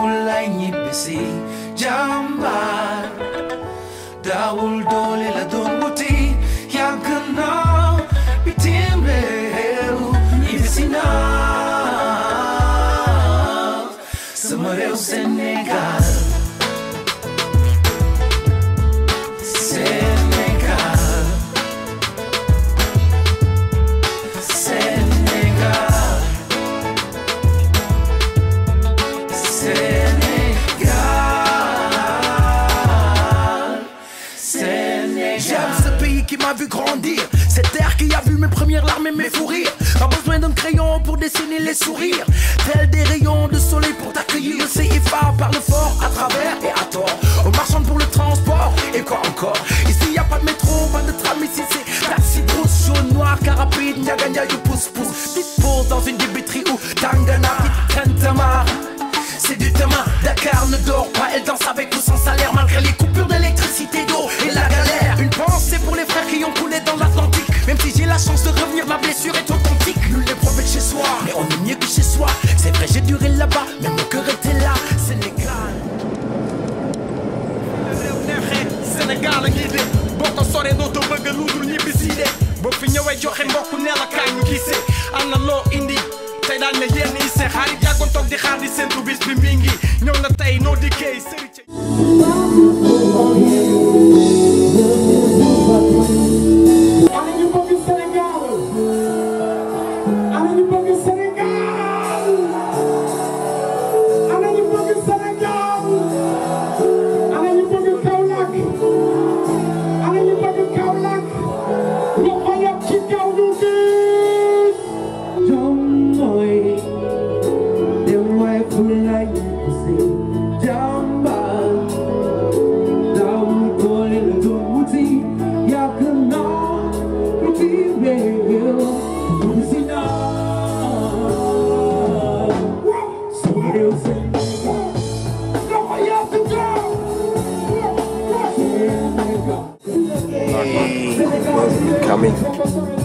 fulla nyibisi jambar dawul dole la donguti yakna bitimbe heru ibisina samareu Senegal qui m'a vu grandir, cette terre qui a vu mes premières larmes et mes fous rires. Pas besoin d'un crayon pour dessiner les sourires, tels des rayons de soleil pour t'accueillir. Le CFA parle fort à travers et à tort, aux marchands pour le transport et quoi encore. Ici y a pas de métro, pas de tram, ici c'est taxi rousse, jaune, noir, carapide, gna gna you pousse-pousse. Tu te poses dans une débiterie ou tangana, qui traîne ta marre, c'est du demain. Dakar ne dort pas, elle danse avec ou sans salaire, malgré les coupures d'électricité, d'eau et la galère. Une pensée pour les frères qui ont coulé dans l'Atlantique. Même si j'ai la chance de revenir, ma blessure est authentique. Nul n'est prophète chez soi, mais on est mieux que chez soi. C'est vrai, j'ai duré là-bas, mais mon cœur était là. Sénégal. Sénégal a guidé. Boo ko soree dootoo bëgg lu dul ñibbi si de. Boo fi ñëwee joxe mbokk ne la kaay ñu gisee. Am na loo indi tey daal ne yéen yi seen xarit yàggoon toog di xaar di séntu bis bi mi ngi ñëw na tey noo dikkee coming.